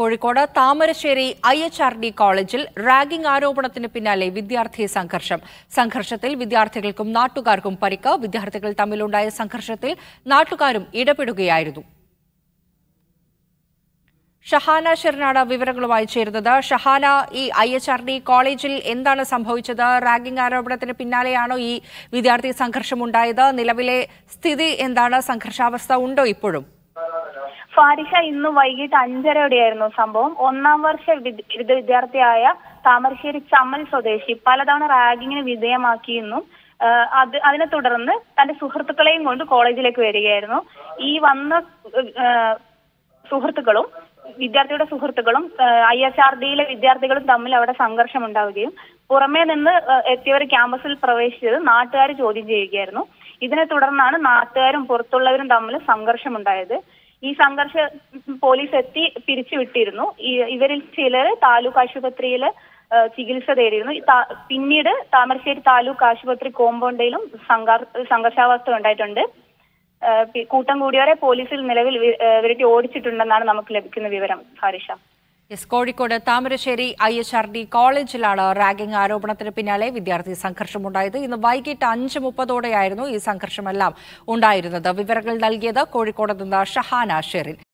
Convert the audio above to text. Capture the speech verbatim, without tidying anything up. Kozhikode Thamarassery I H R D കോളേജിൽ ragging ആരോപണത്തിന് പിന്നാലെ വിദ്യാർത്ഥി സംഘർഷം. സംഘർഷത്തിൽ വിദ്യാർത്ഥികൾക്കും നാട്ടുകാർക്കും പരിക്ക്. വിദ്യാർത്ഥികൾ തമ്മിലുണ്ടായ സംഘർഷത്തിൽ നാട്ടുകാരും ഇടപെടുകയായിരുന്നു. ഷഹാന ഷർനാട് വിവരങ്ങളുമായി ചേരുന്നത്. ഷഹാന, ഈ I H R D കോളേജിൽ എന്താണ് സംഭവിച്ചത്? റാഗിംഗ് ആരോപണത്തിന് പിന്നാലെയാണോ ഈ വിദ്യാർത്ഥി സംഘർഷമുണ്ടായത്? നിലവിലെ സ്ഥിതി എന്താണ്? സംഘർഷാവസ്ഥ ഉണ്ടോ ഇപ്പോഴും? ഫാരിഷ, ഇന്ന് വൈകിട്ട് അഞ്ചരയോടെയായിരുന്നു സംഭവം. ഒന്നാം വർഷ വിദ്യാർത്ഥിയായ താമരശ്ശേരി ചമ്മൽ സ്വദേശി പലതവണ റാഗിങ്ങിന് വിധേയമാക്കിയെന്നും അത് അതിനെ തുടർന്ന് തന്റെ സുഹൃത്തുക്കളെയും കൊണ്ട് കോളേജിലേക്ക് വരികയായിരുന്നു. ഈ വന്ന സുഹൃത്തുക്കളും വിദ്യാർത്ഥിയുടെ സുഹൃത്തുക്കളും I H R D യിലെ വിദ്യാർത്ഥികളും തമ്മിൽ അവിടെ സംഘർഷം ഉണ്ടാവുകയും പുറമേ നിന്ന് എത്തിയവർ ക്യാമ്പസിൽ പ്രവേശിച്ചത് നാട്ടുകാർ ചോദ്യം ചെയ്യുകയായിരുന്നു. ഇതിനെ തുടർന്നാണ് നാട്ടുകാരും പുറത്തുള്ളവരും തമ്മിൽ സംഘർഷമുണ്ടായത്. ഈ സംഘർഷം പോലീസ് എത്തി പിരിച്ചുവിട്ടിരുന്നു. ഇവരിൽ ചിലർ താലൂക്ക് ആശുപത്രിയിൽ ചികിത്സ തേടിയിരുന്നു. പിന്നീട് താമരശ്ശേരി താലൂക്ക് ആശുപത്രി കോമ്പൗണ്ടിലും സംഘർഷാവസ്ഥ ഉണ്ടായിട്ടുണ്ട്. കൂട്ടം കൂടിയവരെ പോലീസിൽ നിലവിൽ ഇവരെ ഓടിച്ചിട്ടുണ്ടെന്നാണ് നമുക്ക് ലഭിക്കുന്ന വിവരം. Farisha, Kozhikode Thamarassery I H R D കോളേജിലാണ് റാഗിംഗ് ആരോപണത്തിന് പിന്നാലെ വിദ്യാർത്ഥി സംഘർഷമുണ്ടായത്. ഇന്ന് വൈകിട്ട് അഞ്ച് മുപ്പതോടെയായിരുന്നു ഈ സംഘർഷമെല്ലാം ഉണ്ടായിരുന്നത്. വിവരങ്ങൾ നൽകിയത് കോഴിക്കോട് നിന്ന് ഷഹാന ഷെറിൻ.